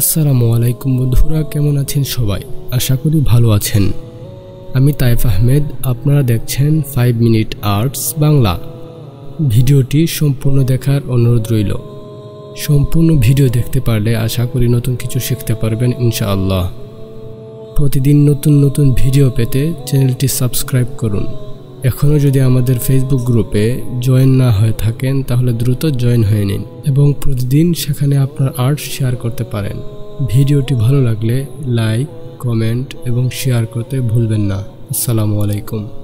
আসসালামু আলাইকুম বন্ধুরা, কেমন আছেন সবাই? আশা করি ভালো আছেন। আমি তায়েফ আহমেদ, আপনারা দেখছেন 5 মিনিট আর্টস বাংলা। ভিডিওটি সম্পূর্ণ দেখার অনুরোধ রইল। সম্পূর্ণ ভিডিও দেখতে পারলে আশা করি নতুন কিছু শিখতে পারবেন ইনশাআল্লাহ। প্রতিদিন নতুন নতুন ভিডিও পেতে চ্যানেলটি সাবস্ক্রাইব করুন। এখনও যদি আমাদের ফেসবুক গ্রুপে জয়েন না হয়ে থাকেন তাহলে দ্রুত জয়েন হয়ে নিন এবং প্রতিদিন সেখানে আপনার আর্ট শেয়ার করতে পারেন। ভিডিওটি ভালো লাগলে লাইক, কমেন্ট এবং শেয়ার করতে ভুলবেন না। আসসালামু আলাইকুম।